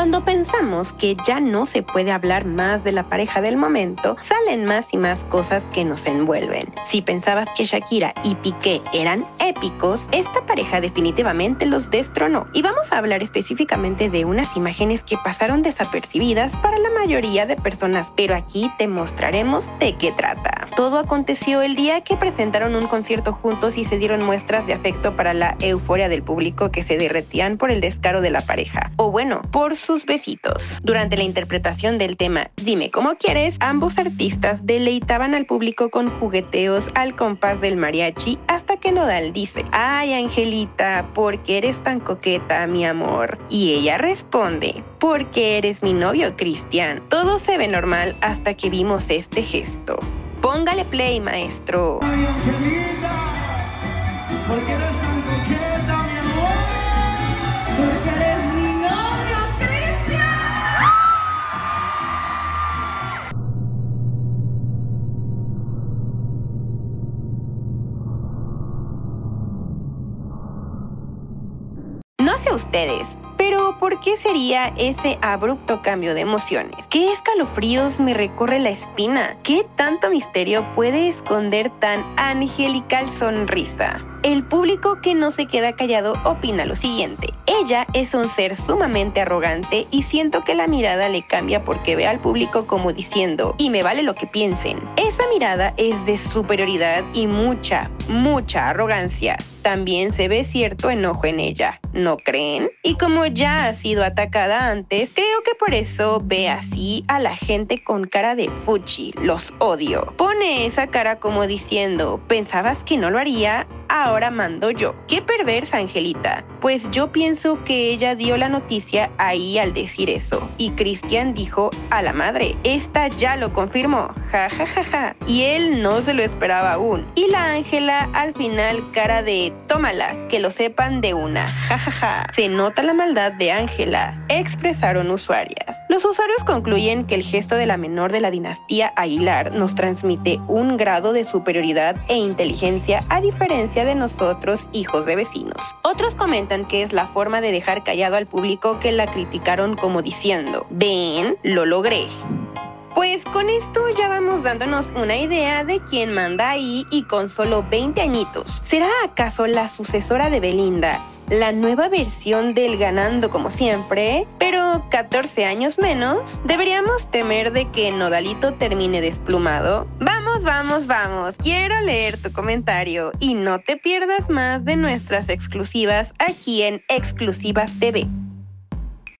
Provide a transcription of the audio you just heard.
Cuando pensamos que ya no se puede hablar más de la pareja del momento, salen más y más cosas que nos envuelven. Si pensabas que Shakira y Piqué eran épicos, esta pareja definitivamente los destronó. Y vamos a hablar específicamente de unas imágenes que pasaron desapercibidas para la mayoría de personas, pero aquí te mostraremos de qué trata. Todo aconteció el día que presentaron un concierto juntos y se dieron muestras de afecto para la euforia del público, que se derretían por el descaro de la pareja, o bueno, por sus besitos. Durante la interpretación del tema Dime Cómo Quieres, ambos artistas deleitaban al público con jugueteos al compás del mariachi, hasta que Nodal dice: "Ay, Angelita, ¿por qué eres tan coqueta, mi amor?". Y ella responde: "Porque eres mi novio, Christian". Todo se ve normal hasta que vimos este gesto. Póngale play, maestro. Ay, Angelita, ¿por qué eres tan coqueta, mi amor? Porque eres mi novio, Christian. No sé ustedes, pero ¿por qué sería ese abrupto cambio de emociones? ¿Qué escalofríos me recorre la espina? ¿Qué tanto misterio puede esconder tan angelical sonrisa? El público, que no se queda callado, opina lo siguiente: "Ella es un ser sumamente arrogante y siento que la mirada le cambia porque ve al público como diciendo, y me vale lo que piensen. Esa mirada es de superioridad y mucha arrogancia. También se ve cierto enojo en ella, ¿no creen? Y como ya ha sido atacada antes, creo que por eso ve así a la gente con cara de fuchi, los odio. Pone esa cara como diciendo, ¿pensabas que no lo haría? Ahora mando yo. Qué perversa, Angelita". Pues yo pienso que ella dio la noticia ahí al decir eso, y Christian dijo: "A la madre, esta ya lo confirmó, ja ja ja ja". Y él no se lo esperaba aún, y la Ángela al final cara de "tómala, que lo sepan de una, ja ja ja". Se nota la maldad de Ángela, expresaron usuarias. Los usuarios concluyen que el gesto de la menor de la dinastía Aguilar nos transmite un grado de superioridad e inteligencia a diferencia de nosotros, hijos de vecinos. Otros comentan que es la forma de dejar callado al público, que la criticaron como diciendo: "Ven, lo logré". Pues con esto ya vamos dándonos una idea de quién manda ahí, y con solo 20 añitos. ¿Será acaso la sucesora de Belinda, la nueva versión del ganando como siempre, pero 14 años menos? ¿Deberíamos temer de que Nodalito termine desplumado? Vamos. Quiero leer tu comentario, y no te pierdas más de nuestras exclusivas aquí en Exclusivas TV.